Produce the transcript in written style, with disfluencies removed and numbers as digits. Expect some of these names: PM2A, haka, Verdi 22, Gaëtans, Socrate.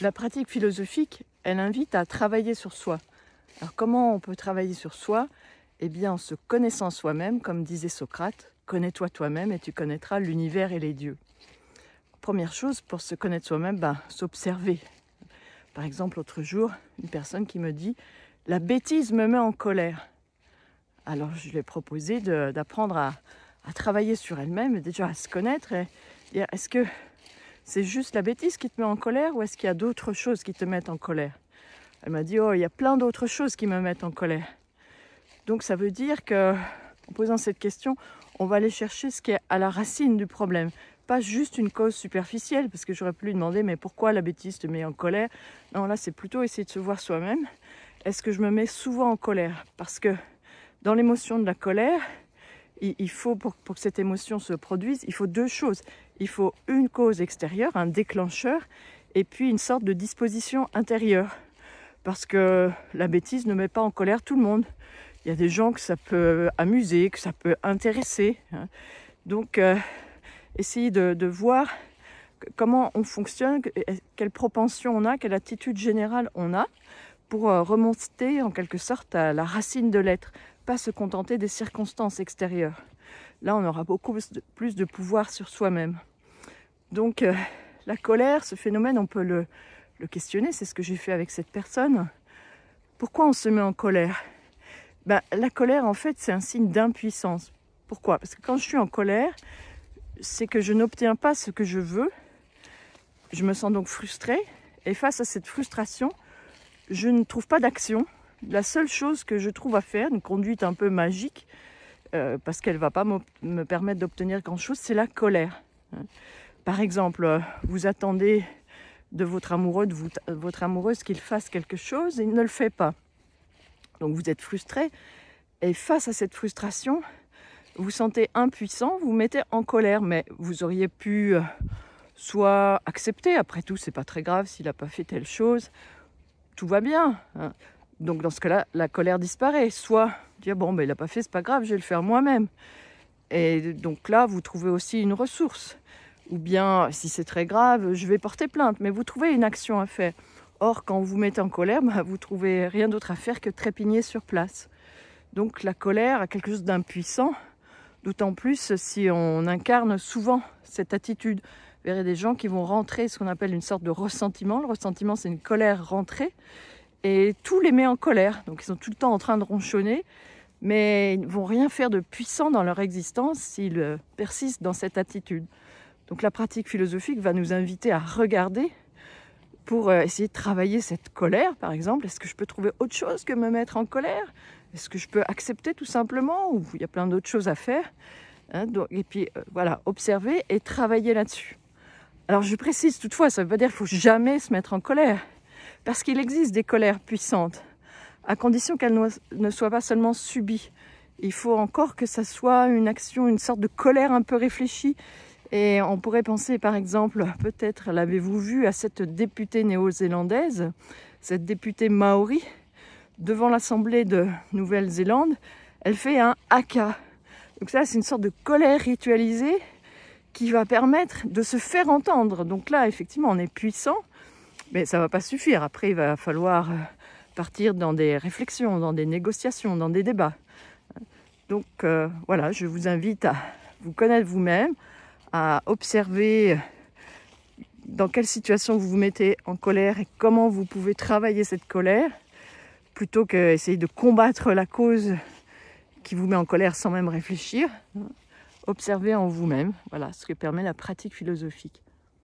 La pratique philosophique, elle invite à travailler sur soi. Alors comment on peut travailler sur soi? Eh bien en se connaissant soi-même, comme disait Socrate, connais-toi toi-même et tu connaîtras l'univers et les dieux. Première chose pour se connaître soi-même, s'observer. Par exemple, l'autre jour, une personne qui me dit « la bêtise me met en colère ». Alors je lui ai proposé d'apprendre à travailler sur elle-même, déjà à se connaître. Est-ce que c'est juste la bêtise qui te met en colère ou est-ce qu'il y a d'autres choses qui te mettent en colère? Elle m'a dit « oh, il y a plein d'autres choses qui me mettent en colère ». Donc ça veut dire qu'en posant cette question, on va aller chercher ce qui est à la racine du problème. Pas juste une cause superficielle, parce que j'aurais pu lui demander « mais pourquoi la bêtise te met en colère ?» Non, là c'est plutôt essayer de se voir soi-même. Est-ce que je me mets souvent en colère? Parce que dans l'émotion de la colère, il faut, pour que cette émotion se produise, il faut deux choses. Il faut une cause extérieure, un déclencheur, et puis une sorte de disposition intérieure. Parce que la bêtise ne met pas en colère tout le monde. Il y a des gens que ça peut amuser, que ça peut intéresser. Donc, essayer de voir comment on fonctionne, quelle propension on a, quelle attitude générale on a, pour remonter en quelque sorte à la racine de l'être, pas se contenter des circonstances extérieures. Là, on aura beaucoup plus de pouvoir sur soi-même. Donc, la colère, ce phénomène, on peut le questionner, c'est ce que j'ai fait avec cette personne. Pourquoi on se met en colère ? La colère, en fait, c'est un signe d'impuissance. Pourquoi? Parce que quand je suis en colère, c'est que je n'obtiens pas ce que je veux. Je me sens donc frustrée. Et face à cette frustration, je ne trouve pas d'action. La seule chose que je trouve à faire, une conduite un peu magique, parce qu'elle ne va pas me permettre d'obtenir grand-chose, c'est la colère. Par exemple, vous attendez de votre amoureux, de votre amoureuse qu'il fasse quelque chose et il ne le fait pas. Donc vous êtes frustré et face à cette frustration, vous sentez impuissant, vous mettez en colère. Mais vous auriez pu soit accepter, après tout c'est pas très grave s'il n'a pas fait telle chose, tout va bien. Hein. Donc dans ce cas-là, la colère disparaît. Soit dire bon ben il n'a pas fait, c'est pas grave, je vais le faire moi-même. Et donc là vous trouvez aussi une ressource. Ou bien si c'est très grave, je vais porter plainte. Mais vous trouvez une action à faire. Or, quand vous mettez en colère, vous ne trouvez rien d'autre à faire que trépigner sur place. Donc la colère a quelque chose d'impuissant, d'autant plus si on incarne souvent cette attitude. Vous verrez des gens qui vont rentrer ce qu'on appelle une sorte de ressentiment. Le ressentiment, c'est une colère rentrée et tout les met en colère. Donc ils sont tout le temps en train de ronchonner, mais ils ne vont rien faire de puissant dans leur existence s'ils persistent dans cette attitude. Donc la pratique philosophique va nous inviter à regarder pour essayer de travailler cette colère, par exemple. Est-ce que je peux trouver autre chose que me mettre en colère? Est-ce que je peux accepter tout simplement? Ou il y a plein d'autres choses à faire, hein, donc, et puis, voilà, observer et travailler là-dessus. Alors, je précise toutefois, ça ne veut pas dire qu'il ne faut jamais se mettre en colère, parce qu'il existe des colères puissantes, à condition qu'elles ne soient pas seulement subies. Il faut encore que ça soit une action, une sorte de colère un peu réfléchie. Et on pourrait penser, par exemple, peut-être l'avez-vous vu, à cette députée néo-zélandaise, cette députée maori, devant l'Assemblée de Nouvelle-Zélande, elle fait un haka. Donc ça, c'est une sorte de colère ritualisée qui va permettre de se faire entendre. Donc là, effectivement, on est puissant, mais ça ne va pas suffire. Après, il va falloir partir dans des réflexions, dans des négociations, dans des débats. Donc voilà, je vous invite à vous connaître vous-même, à observer dans quelle situation vous vous mettez en colère et comment vous pouvez travailler cette colère, plutôt qu'essayer de combattre la cause qui vous met en colère sans même réfléchir. Observez en vous-même, voilà ce que permet la pratique philosophique.